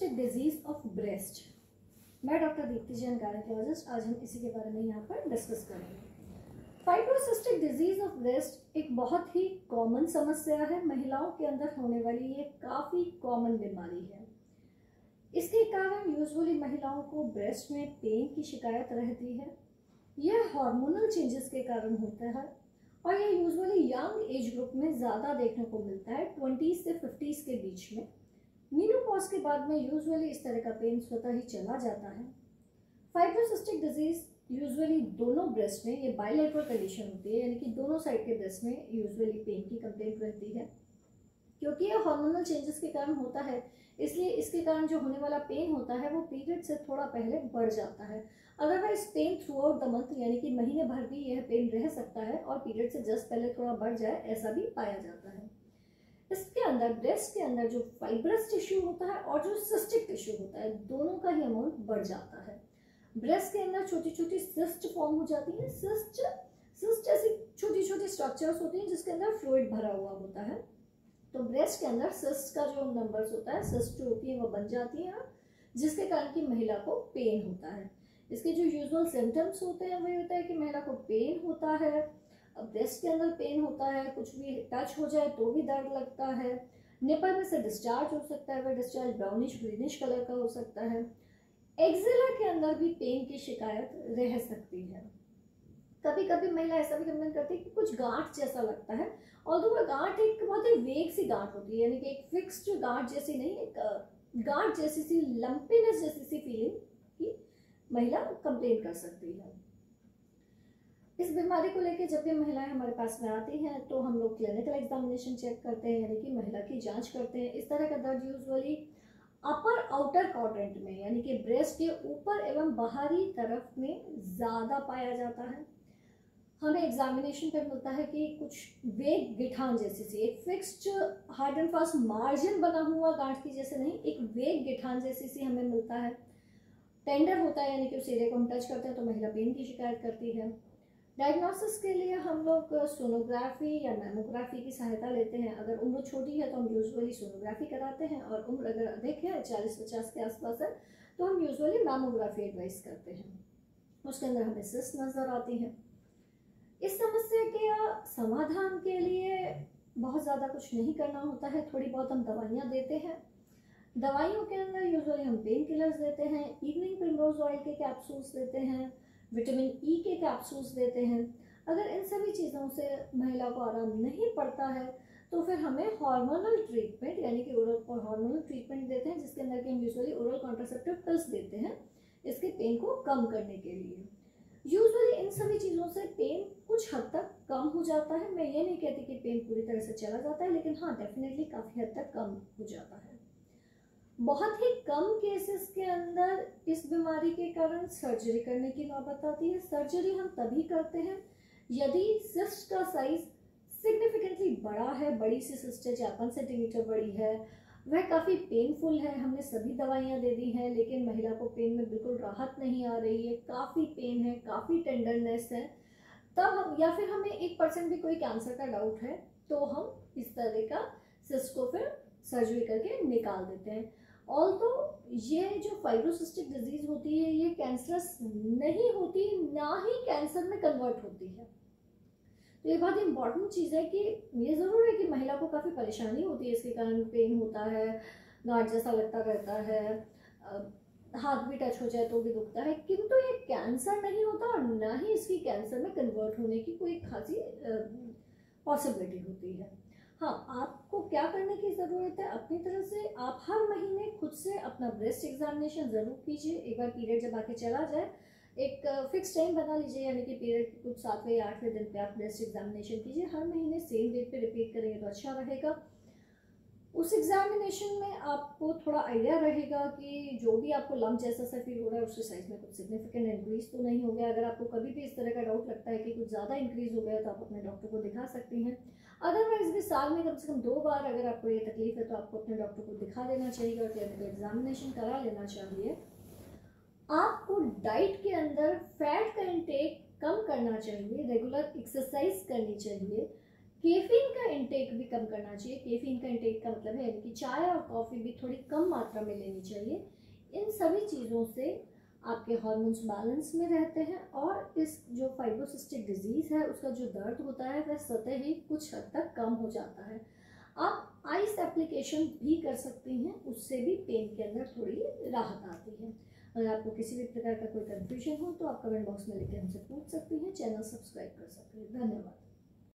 Fibrocystic disease of breast. मैं doctor Deepti Jain gynaecologist, आज हम इसी के बारे में यहाँ पर डिस्कस करेंगे। फाइब्रोसिस्टिक डिजीज ऑफ ब्रेस्ट एक बहुत ही कॉमन समस्या है, महिलाओं के अंदर होने वाली ये काफ़ी कॉमन बीमारी है। इसके कारण यूजुअली महिलाओं को ब्रेस्ट में पेन की शिकायत रहती है। यह हार्मोनल चेंजेस के कारण होता है और यह यूजुअली यंग एज ग्रुप में ज़्यादा देखने को मिलता है, 20s से 50s के बीच में। मीनोपॉज के बाद में यूजुअली इस तरह का पेन स्वतः ही चला जाता है। फाइब्रोसिस्टिक डिजीज़ यूजुअली दोनों ब्रेस्ट में, ये बाइलेटरल कंडीशन होती है, यानी कि दोनों साइड के ब्रेस्ट में यूजुअली पेन की कंप्लेंट रहती है। क्योंकि यह हार्मोनल चेंजेस के कारण होता है, इसलिए इसके कारण जो होने वाला पेन होता है वो पीरियड से थोड़ा पहले बढ़ जाता है। Otherwise pain throughout the month, यानी कि महीने भर भी यह पेन रह सकता है और पीरियड से जस्ट पहले थोड़ा बढ़ जाए, ऐसा भी पाया जाता है। इसके अंदर ब्रेस्ट के अंदर जो फाइब्रस टिश्यू होता है और जो सिस्टिक टिश्यू होता है, दोनों का ही अमाउंट बढ़ जाता है। ब्रेस्ट के अंदर छोटी छोटी सिस्ट फॉर्म हो जाती है। सिस्ट ऐसी छोटी छोटी स्ट्रक्चर्स होती हैं जिसके अंदर फ्लूइड भरा हुआ होता है। तो ब्रेस्ट के अंदर सिस्ट का जो नंबर्स होता है, सिस्ट जो होती है वो बन जाती है, जिसके कारण कि महिला को पेन होता है। इसके जो यूजुअल सिम्टम्स होते हैं वही होता है कि महिला को पेन होता है, ब्रेस्ट के अंदर पेन होता है, कुछ भी टच हो जाए तो भी दर्द लगता है, निपल में से डिस्चार्ज हो सकता है, वह डिस्चार्ज ब्राउनिश ग्रीनिश कलर का हो सकता है। एक्जिला के अंदर भी पेन की शिकायत रह सकती है। कभी कभी महिला ऐसा भी कंप्लेन करती है कि कुछ गांठ जैसा लगता है, और वह गांठ एक बहुत ही वेग सी गांठ होती है, यानी कि एक फिक्स्ड गांठ जैसी नहीं, एक गांठ जैसी सी लंपीनेस जैसी सी फीलिंग की महिला कंप्लेन कर सकती है। इस बीमारी को लेकर जब भी महिलाएं हमारे पास में आती हैं तो हम लोग क्लिनिकल एग्जामिनेशन चेक करते हैं, यानी कि महिला की जांच करते हैं। इस तरह का दर्द यूजुअली अपर आउटर क्वाड्रेंट में, यानी कि ब्रेस्ट के ऊपर एवं बाहरी तरफ में ज़्यादा पाया जाता है। हमें एग्जामिनेशन पे मिलता है कि कुछ वेग गिठान जैसी सी, एक fixed hard and fast margin बना हुआ गांठ की जैसे नहीं, एक वेग गिठान जैसी सी हमें मिलता है। टेंडर होता है, यानी कि उस एरिया को हम टच करते हैं तो महिला पेन की शिकायत करती है। डायग्नोसिस के लिए हम लोग सोनोग्राफी या मैमोग्राफी की सहायता लेते हैं। अगर उम्र छोटी है तो हम यूजुअली सोनोग्राफी कराते हैं, और उम्र अगर अधिक है, 40-50 के आसपास है, तो हम यूजुअली मैमोग्राफी एडवाइस करते हैं। उसके अंदर हमें सिस्ट नज़र आती है। इस समस्या के समाधान के लिए बहुत ज़्यादा कुछ नहीं करना होता है, थोड़ी बहुत हम दवाइयाँ देते हैं। दवाइयों के अंदर यूजुअली हम पेन किलर्स देते हैं, इवनिंग प्रिमरोज ऑयल के कैप्सूल्स देते हैं, विटामिन ई के कैप्सूल्स देते हैं। अगर इन सभी चीज़ों से महिला को आराम नहीं पड़ता है तो फिर हमें हार्मोनल ट्रीटमेंट, यानी कि ओरल हार्मोनल ट्रीटमेंट देते हैं, जिसके अंदर कि हम यूजुअली ओरल कॉन्ट्रासेप्टिव पिल्स देते हैं इसके पेन को कम करने के लिए। यूजुअली इन सभी चीज़ों से पेन कुछ हद तक कम हो जाता है। मैं ये नहीं कहती कि पेन पूरी तरह से चला जाता है, लेकिन हाँ, डेफिनेटली काफ़ी हद तक कम हो जाता है। बहुत ही कम केसेस के अंदर इस बीमारी के कारण सर्जरी करने की नौबत आती है। सर्जरी हम तभी करते हैं यदि सिस्ट का साइज सिग्निफिकेंटली बड़ा है, बड़ी सी सिस्ट 4-5 सेंटीमीटर बड़ी है, वह काफ़ी पेनफुल है, हमने सभी दवाइयां दे दी हैं लेकिन महिला को पेन में बिल्कुल राहत नहीं आ रही है, काफ़ी पेन है, काफ़ी टेंडरनेस है, तब हम, या फिर हमें 1% भी कोई कैंसर का डाउट है, तो हम इस तरह का सिस्ट को फिर सर्जरी करके निकाल देते हैं। ऑल तो ये जो फाइब्रोसिस्टिक डिजीज़ होती है ये कैंसरस नहीं होती, ना ही कैंसर में कन्वर्ट होती है। तो ये बहुत इंपॉर्टेंट चीज़ है कि ये ज़रूर है कि महिला को काफ़ी परेशानी होती है, इसके कारण पेन होता है, गांठ जैसा लगता रहता है, हाथ भी टच हो जाए तो भी दुखता है, किंतु ये कैंसर नहीं होता और ना ही इसकी कैंसर में कन्वर्ट होने की कोई खासी पॉसिबिलिटी होती है। हाँ, आपको क्या करने की ज़रूरत है, अपनी तरफ से आप हर महीने खुद से अपना ब्रेस्ट एग्जामिनेशन ज़रूर कीजिए। एक बार पीरियड जब आके चला जाए, एक फिक्स टाइम बना लीजिए, यानी कि पीरियड के कुछ 7वें या 8वें दिन पे आप ब्रेस्ट एग्जामिनेशन कीजिए। हर महीने सेम डेट पे रिपीट करेंगे तो अच्छा रहेगा। उस एग्जामिनेशन में आपको थोड़ा आइडिया रहेगा कि जो भी आपको लंप जैसा सा फील हो रहा है उसके साइज में कुछ सिग्निफिकेंट इंक्रीज़ तो नहीं हो गया। अगर आपको कभी भी इस तरह का डाउट लगता है कि कुछ ज़्यादा इंक्रीज़ हो गया तो आप अपने डॉक्टर को दिखा सकती हैं। अदरवाइज भी साल में कम से कम 2 बार अगर आपको ये तकलीफ है तो आपको अपने डॉक्टर को दिखा देना चाहिए और क्लिनिकल एग्जामिनेशन करा लेना चाहिए। आपको डाइट के अंदर फैट का इंटेक कम करना चाहिए, रेगुलर एक्सरसाइज करनी चाहिए, कैफीन का इंटेक भी कम करना चाहिए। कैफीन का इंटेक का मतलब है यानी कि चाय और कॉफ़ी भी थोड़ी कम मात्रा में लेनी चाहिए। इन सभी चीज़ों से आपके हार्मोन्स बैलेंस में रहते हैं और इस जो फाइब्रोसिस्टिक डिजीज़ है उसका जो दर्द होता है वह स्वतः ही कुछ हद तक कम हो जाता है। आप आइस एप्लीकेशन भी कर सकती हैं, उससे भी पेन के अंदर थोड़ी राहत आती है। अगर आपको किसी भी प्रकार का कोई कन्फ्यूजन हो तो आप कमेंट बॉक्स में लिखकर हमसे पूछ सकती हैं। चैनल सब्सक्राइब कर सकती हैं। धन्यवाद।